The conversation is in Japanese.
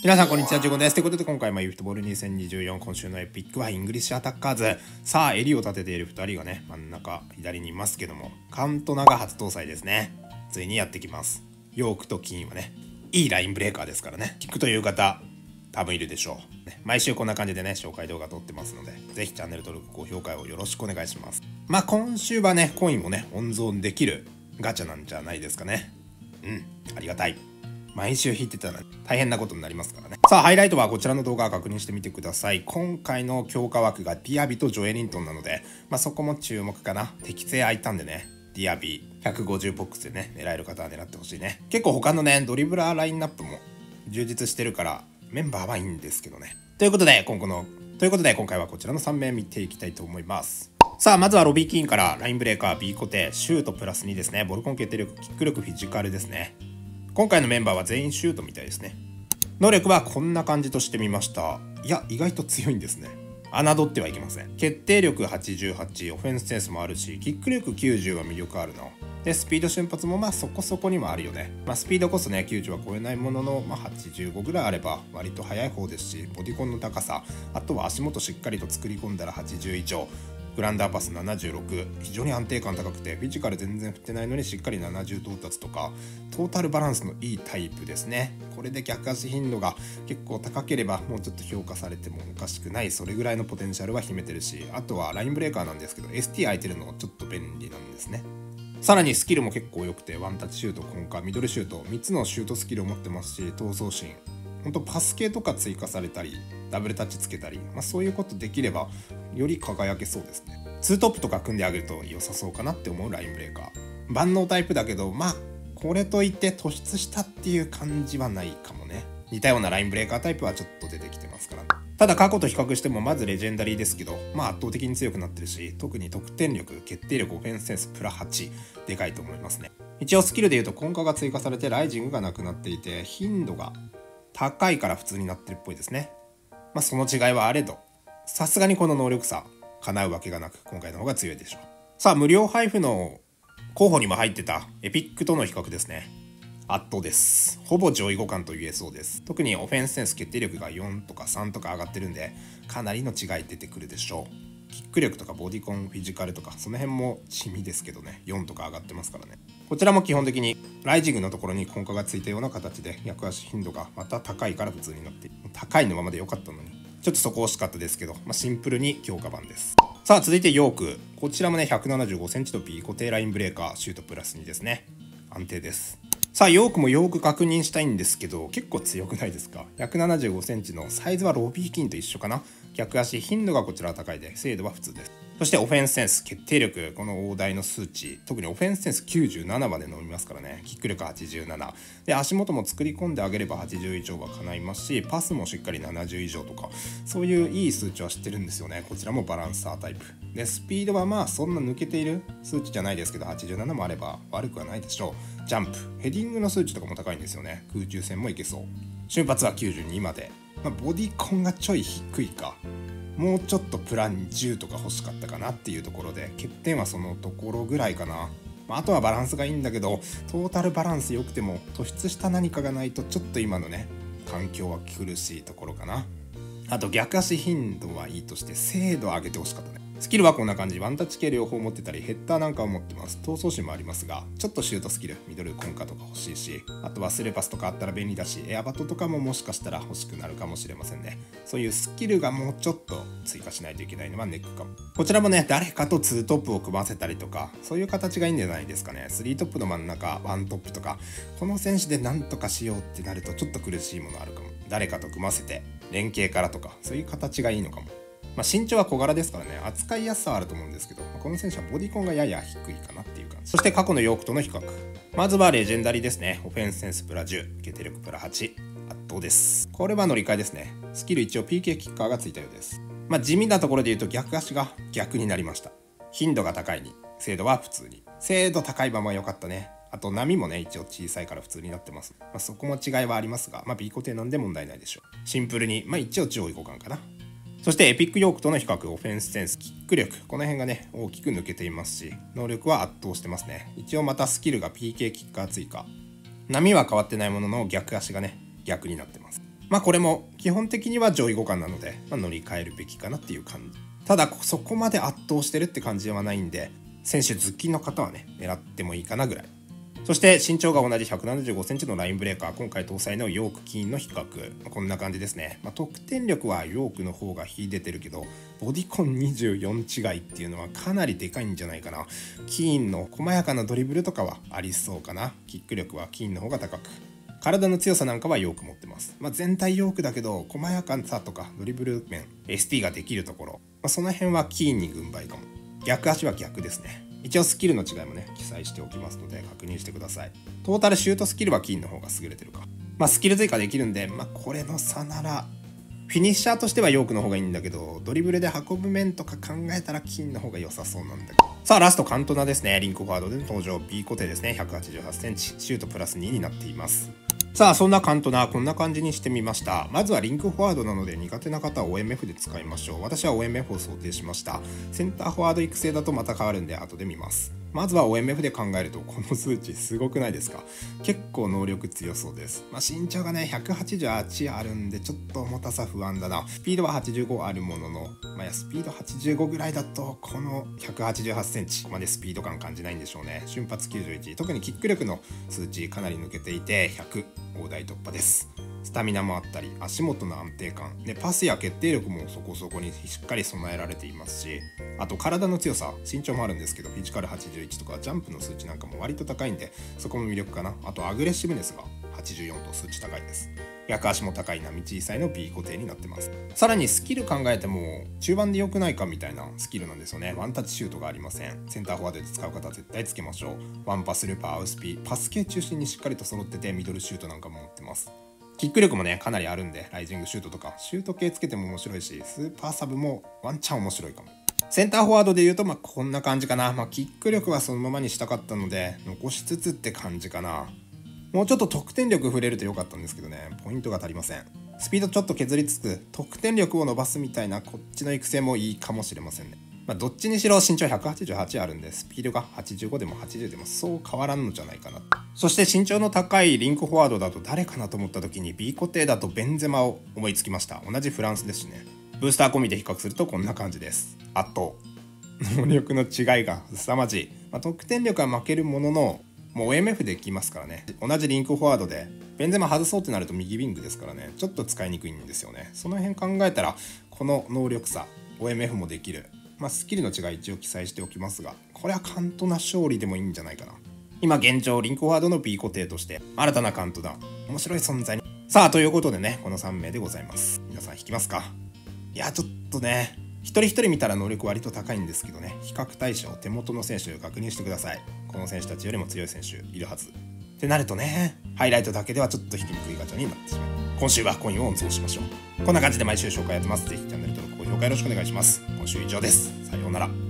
皆さんこんにちは、ジュゴンです。ということで今回もeFootball 2024、今週のエピックはイングリッシュアタッカーズ。さあ、襟を立てている2人がね、真ん中左にいますけども、カントナが初搭載ですね。ついにやってきます。ヨークとキーンはね、いいラインブレーカーですからね、聞くという方多分いるでしょう、ね、毎週こんな感じでね、紹介動画撮ってますので、ぜひチャンネル登録、高評価をよろしくお願いします。まあ今週はね、コインをね、温存できるガチャなんじゃないですかね。うん、ありがたい。毎週引いてたら大変なことになりますからね。さあ、ハイライトはこちらの動画を確認してみてください。今回の強化枠がディアビとジョエリントンなので、まあそこも注目かな。適正空いたんでね、ディアビ150ボックスでね、狙える方は狙ってほしいね。結構他のね、ドリブラーラインナップも充実してるから、メンバーはいいんですけどね。ということで今回はこちらの3名見ていきたいと思います。さあ、まずはロビー・キーンからラインブレーカー、B 固定、シュートプラス2ですね。ボルコン決定力、キック力、フィジカルですね。今回のメンバーは全員シュートみたいですね。能力はこんな感じとしてみました。いや、意外と強いんですね。侮ってはいけません。決定力88、オフェンスセンスもあるし、キック力90は魅力あるな。で、スピード瞬発もまあそこそこにもあるよね。まあスピードこそね、90は超えないものの、まあ85ぐらいあれば割と速い方ですし、ボディコンの高さ、あとは足元しっかりと作り込んだら80以上。グランダーパス76、非常に安定感高くて、フィジカル全然振ってないのにしっかり70到達とか、トータルバランスのいいタイプですね。これで逆足頻度が結構高ければ、もうちょっと評価されてもおかしくない、それぐらいのポテンシャルは秘めてるし、あとはラインブレーカーなんですけど、 ST 空いてるのがちょっと便利なんですね。さらにスキルも結構良くて、ワンタッチシュート、コンカー、ミドルシュート、3つのシュートスキルを持ってますし、闘争心、ほんとパス系とか追加されたり、ダブルタッチつけたり、まあ、そういうことできればより輝けそうですね。2トップとか組んであげると良さそうかなって思うラインブレーカー。万能タイプだけど、まあこれといって突出したっていう感じはないかもね。似たようなラインブレーカータイプはちょっと出てきてますから、ね、ただ過去と比較してもまずレジェンダリーですけど、まあ圧倒的に強くなってるし、特に得点力、決定力、オフェンスセンスプラ8でかいと思いますね。一応スキルでいうとコンカが追加されて、ライジングがなくなっていて、頻度が高いから普通になってるっぽいですね。まあその違いはあれど、さすがにこの能力差叶うわけがなく、今回の方が強いでしょう。さあ、無料配布の候補にも入ってたエピックとの比較ですね。圧倒です。ほぼ上位互換と言えそうです。特にオフェンスセンス、決定力が4とか3とか上がってるんで、かなりの違い出てくるでしょう。キック力とかボディコン、フィジカルとかその辺も地味ですけどね、4とか上がってますからね。こちらも基本的にライジングのところにコンカがついたような形で、逆足頻度がまた高いから普通になって、高いのままで良かったのにちょっとそこ惜しかったですけど、まあ、シンプルに強化版です。さあ、続いてヨーク。こちらもね、175cmと B 固定、ラインブレーカー、シュートプラス2ですね。安定です。さあ、ヨークもよく確認したいんですけど、結構強くないですか。175cmのサイズはロビー・キーンと一緒かな。逆足頻度がこちらは高いで、精度は普通です。そしてオフェンスセンス、決定力、この大台の数値、特にオフェンスセンス97まで伸びますからね。キック力87で、足元も作り込んであげれば80以上は叶いますし、パスもしっかり70以上とか、そういういい数値は知ってるんですよね。こちらもバランサータイプで、スピードはまあそんな抜けている数値じゃないですけど、87もあれば悪くはないでしょう。ジャンプ、ヘディングの数値とかも高いんですよね。空中戦もいけそう。瞬発は92まで、まあ、ボディコンがちょい低いか、もうちょっとプラン10とか欲しかったかなっていうところで、欠点はそのところぐらいかな。あとはバランスがいいんだけど、トータルバランス良くても突出した何かがないと、ちょっと今のね環境は苦しいところかな。あと逆足頻度はいいとして、精度を上げてほしかったね。スキルはこんな感じ、ワンタッチ系両方持ってたり、ヘッダーなんかを持ってます。闘争心もありますが、ちょっとシュートスキル、ミドル、コンカとか欲しいし、あとはスレパスとかあったら便利だし、エアバトとかももしかしたら欲しくなるかもしれませんね。そういうスキルがもうちょっと追加しないといけないのはネックかも。こちらもね、誰かと2トップを組ませたりとか、そういう形がいいんじゃないですかね。3トップの真ん中、1トップとか、この選手で何とかしようってなるとちょっと苦しいものあるかも。誰かと組ませて連携からとか、そういう形がいいのかも。まあ身長は小柄ですからね、扱いやすさはあると思うんですけど、この選手はボディコンがやや低いかなっていう感じ。そして過去のヨークとの比較。まずはレジェンダリーですね。オフェンスセンスプラ10、決定力プラ8、圧倒です。これは乗り換えですね。スキル一応 PK キッカーがついたようです。まあ地味なところで言うと、逆足が逆になりました。頻度が高いに、精度は普通に。精度高いまま良かったね。あと波もね、一応小さいから普通になってます。まあそこも違いはありますが、まあ B 固定なんで問題ないでしょう。シンプルにまあ一応上位互換かな。そしてエピックヨークとの比較、オフェンスセンス、キック力、この辺がね大きく抜けていますし、能力は圧倒してますね。一応またスキルが PK キッカー追加、波は変わってないものの逆足がね逆になってます。まあこれも基本的には上位互換なので、まあ、乗り換えるべきかなっていう感じ。ただそこまで圧倒してるって感じではないんで、選手好きの方はね狙ってもいいかなぐらい。そして身長が同じ 175cm のラインブレーカー、今回搭載のヨーク・キーンの比較、こんな感じですね。まあ、得点力はヨークの方が秀でてるけど、ボディコン24違いっていうのはかなりでかいんじゃないかな。キーンの細やかなドリブルとかはありそうかな。キック力はキーンの方が高く、体の強さなんかはヨーク持ってます。まあ、全体ヨークだけど、細やかさとかドリブル面、ST ができるところ、まあ、その辺はキーンに軍配かも。逆足は逆ですね。一応スキルの違いもね記載しておきますので確認してください。トータルシュートスキルはキーンの方が優れてるか。まあスキル追加できるんで、まあこれの差ならフィニッシャーとしてはヨークの方がいいんだけど、ドリブルで運ぶ面とか考えたらキーンの方が良さそうなんだけど。さあラストカントナですね。リンクフォワードでの登場、 B 固定ですね。 188cm、 シュートプラス2になっています。さあそんなカントナこんな感じにしてみました。まずはリンクフォワードなので苦手な方は OMF で使いましょう。私は OMF を想定しました。センターフォワード育成だとまた変わるんで後で見ます。まずは OMF で考えるとこの数値すごくないですか。結構能力強そうです。まあ、身長がね188あるんでちょっと重たさ不安だな。スピードは85あるものの、まあ、スピード85ぐらいだとこの 188cm までスピード感感じないんでしょうね。瞬発91、特にキック力の数値かなり抜けていて100大台突破です。スタミナもあったり足元の安定感でパスや決定力もそこそこにしっかり備えられていますし、あと体の強さ、身長もあるんですけどフィジカル81とかジャンプの数値なんかも割と高いんでそこも魅力かな。あとアグレッシブネスが84と数値高いです。逆足も高い波小さいの B 固定になってます。さらにスキル考えても中盤で良くないかみたいなスキルなんですよね。ワンタッチシュートがありません。センターフォワードで使う方は絶対つけましょう。ワンパスルーパー、アウスピー、パス系中心にしっかりと揃っててミドルシュートなんかも持ってます。キック力もねかなりあるんでライジングシュートとかシュート系つけても面白いし、スーパーサブもワンチャン面白いかも。センターフォワードで言うとまあこんな感じかな。まあ、キック力はそのままにしたかったので残しつつって感じかな。もうちょっと得点力触れると良かったんですけどね、ポイントが足りません。スピードちょっと削りつつ得点力を伸ばすみたいなこっちの育成もいいかもしれませんね。まあ、どっちにしろ身長188あるんでスピードが85でも80でもそう変わらんのじゃないかな。そして身長の高いリンクフォワードだと誰かなと思った時に B 固定だとベンゼマを思いつきました。同じフランスですしね。ブースター込みで比較するとこんな感じです。圧倒能力の違いが凄まじい。まあ、得点力は負けるもののもう OMF できますからね。同じリンクフォワードでベンゼマ外そうってなると右ウィングですからね、ちょっと使いにくいんですよね。その辺考えたらこの能力差 OMF もできる、まあ、スキルの違い一応記載しておきますが、これはカントナ勝利でもいいんじゃないかな。今現状リンクフォワードの B 固定として新たなカントナ面白い存在に。さあということでねこの3名でございます。皆さん引きますか。いやちょっとね一人一人見たら能力割と高いんですけどね、比較対象手元の選手を確認してください。この選手たちよりも強い選手いるはずってなるとね、ハイライトだけではちょっと引きにくいガチャになってしまう。今週はコインを温存しましょう。こんな感じで毎週紹介やってます。ぜひチャンネル登録高評価よろしくお願いします。今週以上です。さようなら。